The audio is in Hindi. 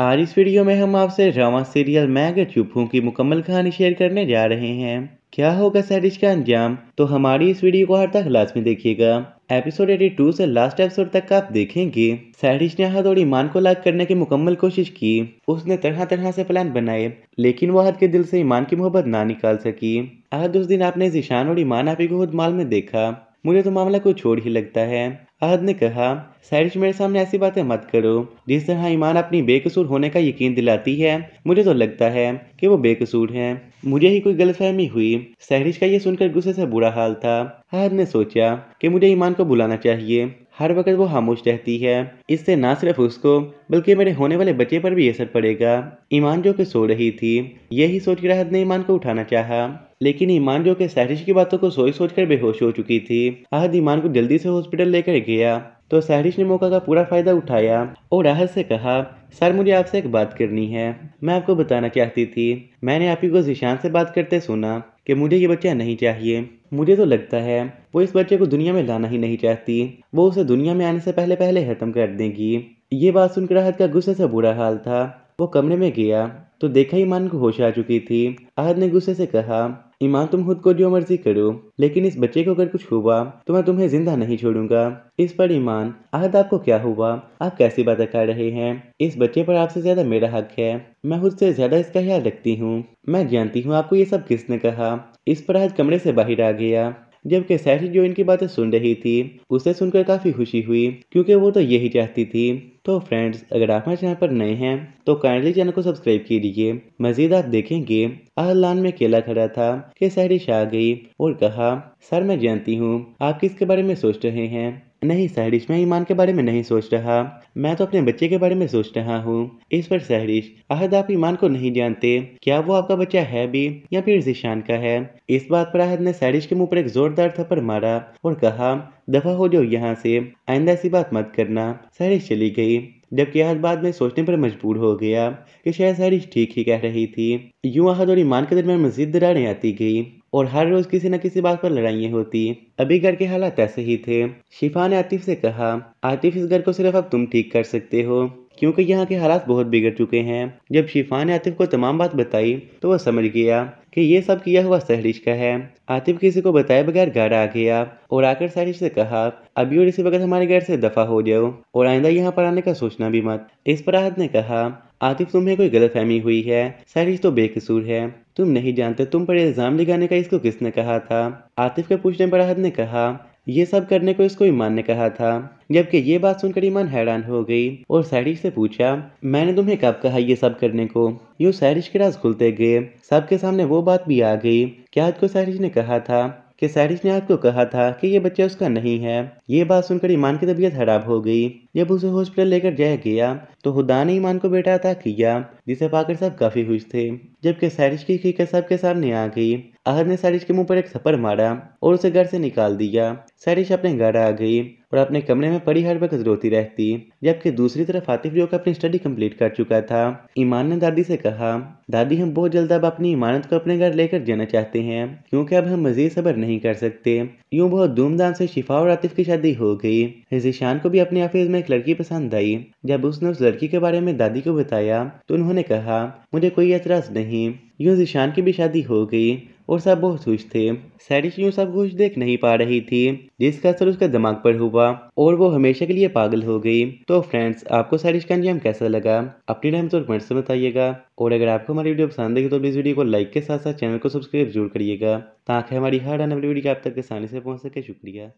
आज इस वीडियो में हम आपसे ड्रामा सीरियल मैग चुप्पू की मुकम्मल कहानी शेयर करने जा रहे हैं। क्या होगा साजिश का अंजाम, तो हमारी इस वीडियो को हर तक लास्ट में देखिएगा। एपिसोड 82 से लास्ट एपिसोड तक आप देखेंगे साजिश ने हथौड़ी ईमान को लाग करने की मुकम्मल कोशिश की। उसने तरह तरह से प्लान बनाए, लेकिन वह हद के दिल से ईमान की मोहब्बत ना निकाल सकी। आज उस दिन आपने जिशान और ईमान आपी को माल में देखा। मुझे तो मामला कुछ और ही लगता है, आहद ने कहा। साजिश मेरे सामने ऐसी बातें मत करो। जिस तरह ईमान अपनी बेकसूर होने का यकीन दिलाती है, मुझे तो लगता है कि वो बेकसूर है। मुझे ही कोई गलतफहमी हुई। साजिश का ये सुनकर गुस्से से बुरा हाल था। आहद ने सोचा कि मुझे ईमान को बुलाना चाहिए। हर वक्त वो खामोश रहती है, इससे ना सिर्फ उसको बल्कि मेरे होने वाले बच्चे पर भी असर पड़ेगा। ईमान जो कि सो रही थी, यही सोचकर आहद ने ईमान को उठाना चाहा, लेकिन ईमान जो कि साजिश की बातों को सोच कर बेहोश हो चुकी थी। आहद ईमान को जल्दी से हॉस्पिटल लेकर गया तो साजिश ने मौका का पूरा फायदा उठाया और आहद से कहा, सर मुझे आपसे एक बात करनी है। मैं आपको बताना चाहती थी, मैंने आप ही को जिशान से बात करते सुना कि मुझे ये बच्चा नहीं चाहिए। मुझे तो लगता है वो इस बच्चे को दुनिया में लाना ही नहीं चाहती। वो उसे दुनिया में आने से पहले खत्म कर देंगी। ये बात सुनकर आहद का गुस्से से बुरा हाल था। वो कमरे में गया तो देखा ईमान को होश आ चुकी थी। आहद ने गुस्से से कहा, ईमान तुम खुद को जो मर्जी करो, लेकिन इस बच्चे को अगर कुछ हुआ तो मैं तुम्हें जिंदा नहीं छोड़ूंगा। इस पर ईमान, आहद आपको क्या हुआ? आप कैसी बातें कर रहे हैं? इस बच्चे पर आपसे ज्यादा मेरा हक है। मैं खुद से ज्यादा इसका ख्याल रखती हूँ। मैं जानती हूँ आपको ये सब किसने कहा। इस पर आहद कमरे से बाहर आ गया, जबकि साजिश जो इनकी बातें सुन रही थी, उसे सुनकर काफी खुशी हुई, क्योंकि वो तो यही चाहती थी। तो फ्रेंड्स, अगर आप हमारे चैनल पर नए हैं तो काइंडली चैनल को सब्सक्राइब कीजिए। मजीद आप देखेंगे आहलान में केला खड़ा था कि साजिश आ गई और कहा, सर मैं जानती हूँ आप किसके बारे में सोच रहे हैं। नहीं साजिश, मैं ईमान के बारे में नहीं सोच रहा, मैं तो अपने बच्चे के बारे में सोच रहा हूँ। इस पर साजिश, आहद आप ईमान को नहीं जानते, क्या वो आपका बच्चा है भी या फिर जिशान का है? इस बात पर आहद ने साजिश के मुंह पर एक जोरदार थप्पड़ मारा और कहा, दफा हो जाओ यहाँ से, आइंदा ऐसी बात मत करना। साजिश चली गई, जबकि आहद बाद में सोचने पर मजबूर हो गया कि शायद साजिश ठीक ही कह रही थी। यूं आहद और ईमान के दरमियान मजीद दरारें आती गई और हर रोज किसी न किसी बात पर लड़ाइयाँ होती। अभी घर के हालात ऐसे ही थे। शिफा ने आतिफ से कहा, आतिफ इस घर को सिर्फ अब तुम ठीक कर सकते हो, क्योंकि यहाँ के हालात बहुत बिगड़ चुके हैं। जब शिफा ने आतिफ को तमाम बात बताई तो वह समझ गया कि ये सब किया हुआ साजिश का है। आतिफ किसी को बताए बगैर घर आ गया और आकर साजिश से कहा, अभी और इसी वक्त हमारे घर से दफा हो जाओ और आइंदा यहाँ पर आने का सोचना भी मत। इस पर आहद ने कहा, आतिफ तुम्हें कोई गलतफहमी हुई है, साजिश तो बेकसूर है, तुम नहीं जानते तुम पर इल्जाम लगाने का इसको किसने कहा था। आतिफ के पूछने पर आहद ने कहा, ये सब करने को इसको ईमान ने कहा था। जबकि ये बात सुनकर ईमान हैरान हो गई और साजिश से पूछा, मैंने तुम्हें कब कहा ये सब करने को? यूँ साजिश के राज खुलते गए, सबके सामने वो बात भी आ गई कि आहद को साजिश ने कहा था कि साजिश ने आहद को कहा था कि ये बच्चा उसका नहीं है। ये बात सुनकर ईमान की तबीयत खराब हो गई। जब उसे हॉस्पिटल लेकर जाया गया तो खुदा ने ईमान को बेटा अता किया, जिसे पाकर सब काफी खुश थे। जबकि साजिश की हकीकत सबके सामने आ गई। आहद ने साजिश के मुंह पर एक थप्पड़ मारा और उसे घर से निकाल दिया। साजिश अपने घर आ गई और अपने कमरे में पड़ी हर वक्त रोती रहती। जबकि दूसरी तरफ आतिफ जो अपनी स्टडी कंप्लीट कर चुका था, ईमान ने दादी से कहा, दादी हम बहुत जल्द अब अपनी इमानत को अपने घर लेकर जाना चाहते हैं, क्योंकि अब हम मजीद सब्र नहीं कर सकते। यूँ बहुत धूमधाम से शिफा और आतिफ की शादी हो गई। जिशान को भी अपने ऑफिस में एक लड़की पसंद आई। जब उसने उस लड़की के बारे में दादी को बताया तो उन्होंने कहा, मुझे कोई एतराज नहीं। यूँ जिशान की भी शादी हो गई और सब बहुत खुश थे। साजिश यूँ सब कुछ देख नहीं पा रही थी, जिसका असर उसके दिमाग पर हुआ और वो हमेशा के लिए पागल हो गई। तो फ्रेंड्स, आपको साजिश का अंजाम कैसा लगा अपनी राय तो कमेंट से बताइएगा। और अगर आपको हमारी वीडियो पसंद आएगी तो इस वीडियो को लाइक के साथ साथ चैनल को सब्सक्राइब जरूर करिएगा, ताकि हमारी हर आने वाली वीडियो आप तक आसानी से पहुँच सके। शुक्रिया।